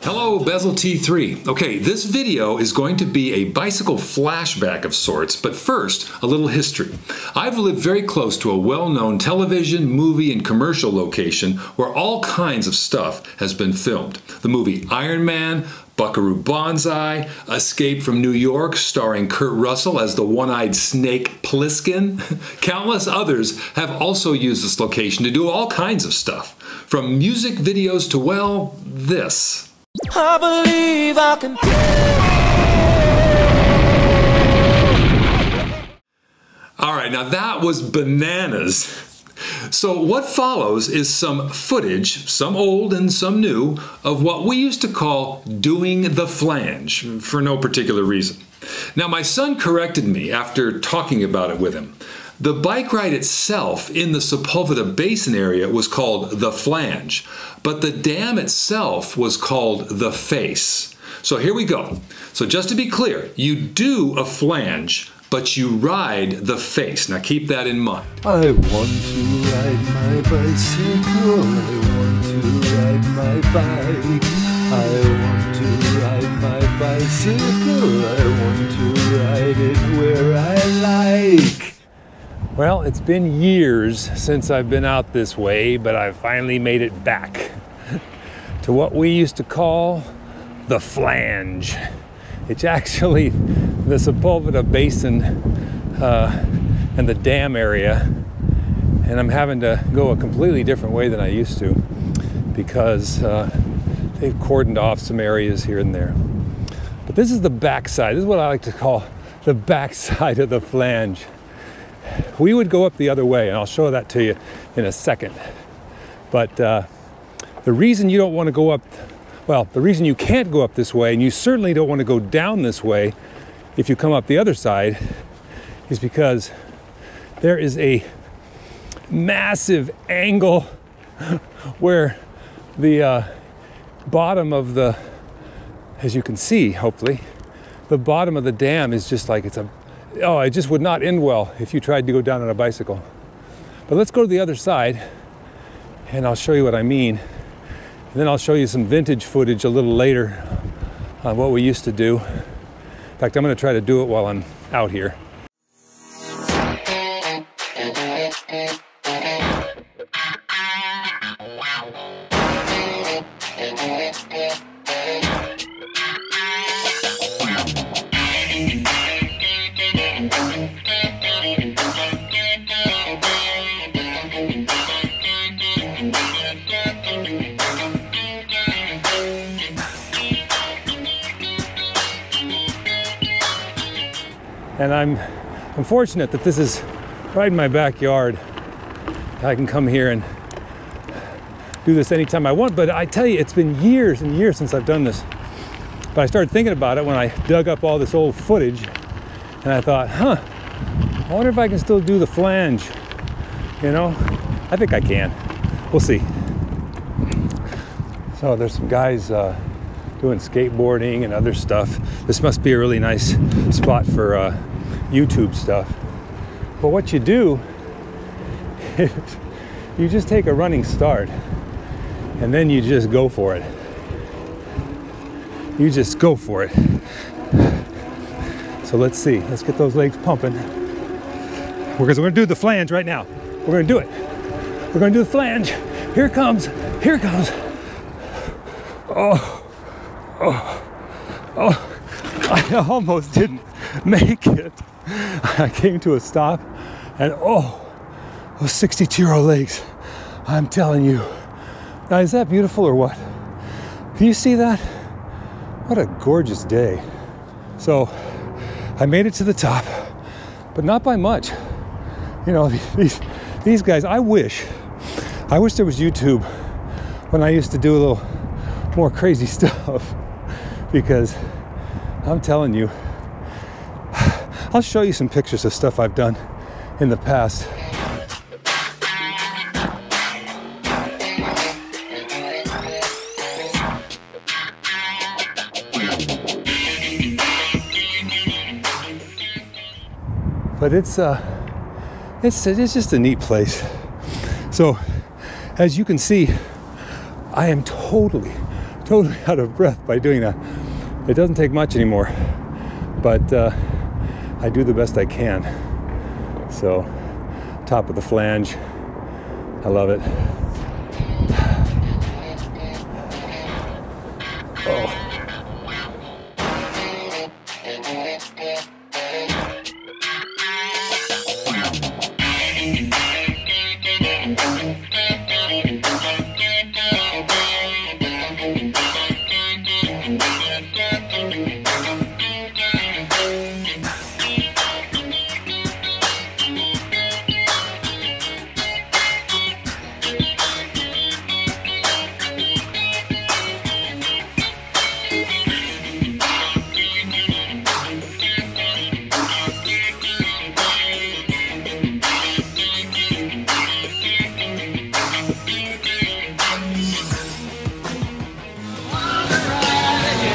Hello, Bezel T3. Okay, this video is going to be a bicycle flashback of sorts, but first, a little history. I've lived very close to a well-known television, movie, and commercial location where all kinds of stuff has been filmed. The movie Iron Man, Buckaroo Banzai, Escape from New York, starring Kurt Russell as the one-eyed snake Pliskin. Countless others have also used this location to do all kinds of stuff, from music videos to, well, this. I believe I can feel. All right, now that was bananas. So what follows is some footage, some old and some new, of what we used to call doing the flange, for no particular reason. Now my son corrected me after talking about it with him. The bike ride itself in the Sepulveda Basin area was called The Flange, but the dam itself was called The Face. So here we go. So just to be clear, you do a flange, but you ride the face. Now keep that in mind. I want to ride my bicycle. I want to ride my bike. I want to ride my bicycle. I want to ride it where I like. Well, it's been years since I've been out this way, but I've finally made it back to what we used to call the flange. It's actually the Sepulveda Basin and the dam area, and I'm having to go a completely different way than I used to because they've cordoned off some areas here and there. But this is the backside. This is what I like to call the backside of the flange. We would go up the other way, and I'll show that to you in a second. But the reason you don't want to go up, well, the reason you can't go up this way, and you certainly don't want to go down this way if you come up the other side, is because there is a massive angle where the bottom of the, as you can see, hopefully, the bottom of the dam is just like it's a, oh, it just would not end well if you tried to go down on a bicycle. But let's go to the other side and I'll show you what I mean. And then I'll show you some vintage footage a little later on what we used to do. In fact, I'm going to try to do it while I'm out here. And I'm fortunate that this is right in my backyard. I can come here and do this anytime I want, but I tell you, it's been years and years since I've done this. But I started thinking about it when I dug up all this old footage, and I thought, huh, I wonder if I can still do the flange. You know, I think I can. We'll see. So there's some guys doing skateboarding and other stuff. This must be a really nice spot for YouTube stuff. But what you do is you just take a running start and then you just go for it. You just go for it. So let's see, let's get those legs pumping. Because we're gonna do the flange right now. We're gonna do it. We're gonna do the flange. Here it comes, here it comes. Oh, oh, oh. I almost didn't make it. I came to a stop and oh, those 62-year-old legs, I'm telling you. Now, is that beautiful or what? Can you see that? What a gorgeous day. So I made it to the top, but not by much. You know, these guys, I wish there was YouTube when I used to do a little more crazy stuff, because I'm telling you, I'll show you some pictures of stuff I've done in the past. But it's just a neat place. So as you can see, I am totally out of breath by doing that. It doesn't take much anymore, but I do the best I can. So top of the Flange, I love it.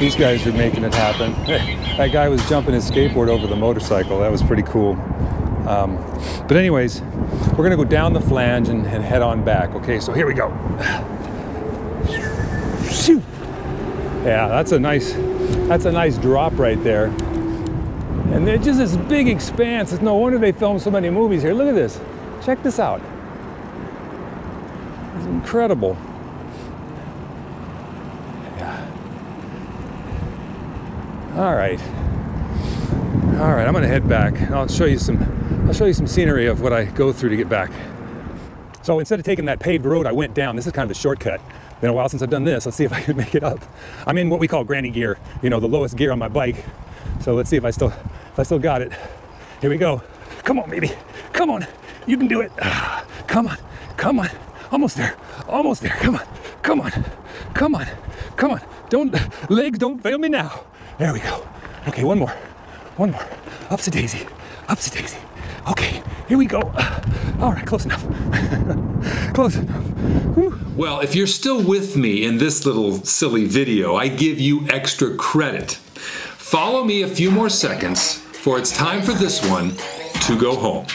These guys are making it happen. That guy was jumping his skateboard over the motorcycle. That was pretty cool. But anyways, we're gonna go down the Flange and head on back. Okay, so here we go. Yeah, that's a nice drop right there. And they're just this big expanse. It's no wonder they filmed so many movies here. Look at this. Check this out. It's incredible. All right, I'm gonna head back. I'll show you some scenery of what I go through to get back. So instead of taking that paved road I went down, this is kind of a shortcut. Been a while since I've done this. Let's see if I can make it up. I'm in what we call granny gear, you know, the lowest gear on my bike. So let's see if I still got it. Here we go. Come on, baby. Come on. You can do it. Come on. Come on. Almost there. Almost there. Come on. Come on. Come on. Come on. Don't, legs, don't fail me now. There we go. Okay, one more. One more. Upsy daisy. Upsy daisy. Okay, here we go. All right, close enough. Close enough. Whew. Well, if you're still with me in this little silly video, I give you extra credit. Follow me a few more seconds, for it's time for this one to go home.